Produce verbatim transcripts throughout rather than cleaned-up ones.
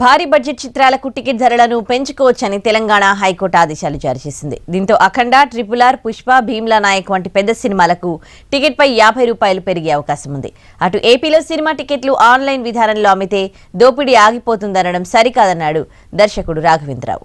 భారీ బడ్జెట్ చిత్రాలకు టికెట్ ధరలను పెంచుకోవచ్చని తెలంగాణ హైకోర్టు ఆదేశాలు జారీ చేసింది. దీంతో అఖండ, ట్రిపుల్ ఆర్, పుష్ప, భీమ్లా నాయక్ వంటి పెద్ద సినిమాలకు టికెట్ పై యాభై రూపాయలు పెరిగే అవకాశం ఉంది. అటు ఏపీలో సినిమా టికెట్లు ఆన్లైన్ విధానంలో అమ్మితే దోపిడీ ఆగిపోతుందనడం సరికాదన్నాడు దర్శకుడు రాఘవేంద్రరావు.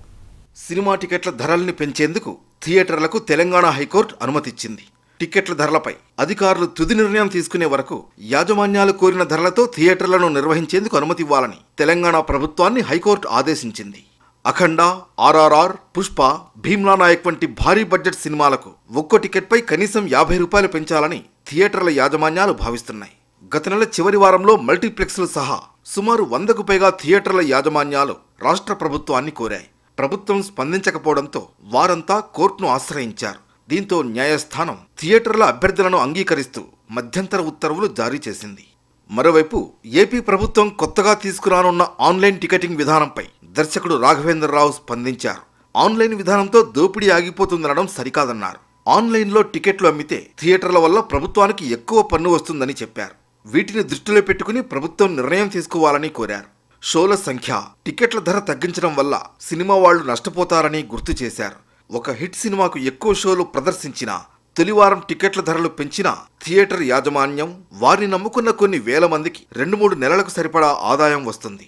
సినిమా టికెట్ల ధరల్ని పెంచేందుకు థియేటర్లకు తెలంగాణ హైకోర్టు అనుమతిచ్చింది. టిక్కెట్ల ధరలపై అధికారులు తుది నిర్ణయం తీసుకునే వరకు యాజమాన్యాలు కోరిన ధరలతో థియేటర్లను నిర్వహించేందుకు అనుమతి ఇవ్వాలని తెలంగాణ ప్రభుత్వాన్ని హైకోర్టు ఆదేశించింది. అఖండ, ఆర్ఆర్ఆర్, పుష్ప, భీమ్లా నాయక్ వంటి భారీ బడ్జెట్ సినిమాలకు ఒక్కో టికెట్పై కనీసం యాభై రూపాయలు పెంచాలని థియేటర్ల యాజమాన్యాలు భావిస్తున్నాయి. గత నెల చివరి వారంలో మల్టీప్లెక్స్లు సహా సుమారు వందకు పైగా థియేటర్ల యాజమాన్యాలు రాష్ట్ర ప్రభుత్వాన్ని కోరాయి. ప్రభుత్వం స్పందించకపోవడంతో వారంతా కోర్టును ఆశ్రయించారు. దీంతో న్యాయస్థానం థియేటర్ల అభ్యర్థులను అంగీకరిస్తూ మధ్యంతర ఉత్తర్వులు జారీ చేసింది. మరోవైపు ఏపీ ప్రభుత్వం కొత్తగా తీసుకురానున్న ఆన్లైన్ టికెటింగ్ విధానంపై దర్శకుడు రాఘవేంద్రరావు స్పందించారు. ఆన్లైన్ విధానంతో దోపిడీ ఆగిపోతుందనడం సరికాదన్నారు. ఆన్లైన్లో టికెట్లు అమ్మితే థియేటర్ల వల్ల ప్రభుత్వానికి ఎక్కువ పన్ను వస్తుందని చెప్పారు. వీటిని దృష్టిలో పెట్టుకుని ప్రభుత్వం నిర్ణయం తీసుకోవాలని కోరారు. షోల సంఖ్య, టికెట్ల ధర తగ్గించడం వల్ల సినిమా వాళ్లు నష్టపోతారని గుర్తు చేశారు. ఒక హిట్ సినిమాకు ఎక్కువ షోలు ప్రదర్శించినా, తొలివారం టికెట్ల ధరలు పెంచినా థియేటర్ యాజమాన్యం, వారిని నమ్ముకున్న కొన్ని వేల మందికి రెండు మూడు నెలలకు సరిపడా ఆదాయం వస్తుంది.